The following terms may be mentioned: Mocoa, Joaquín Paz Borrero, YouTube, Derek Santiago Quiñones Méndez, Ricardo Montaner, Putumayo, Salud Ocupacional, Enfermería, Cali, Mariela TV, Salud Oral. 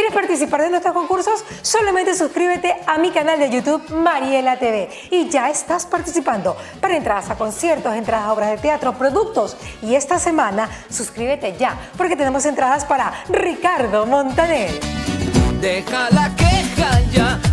¿Quieres participar de nuestros concursos? Solamente suscríbete a mi canal de YouTube Mariela TV y ya estás participando para entradas a conciertos, entradas a obras de teatro, productos. Y esta semana suscríbete ya porque tenemos entradas para Ricardo Montaner. Deja la queja ya.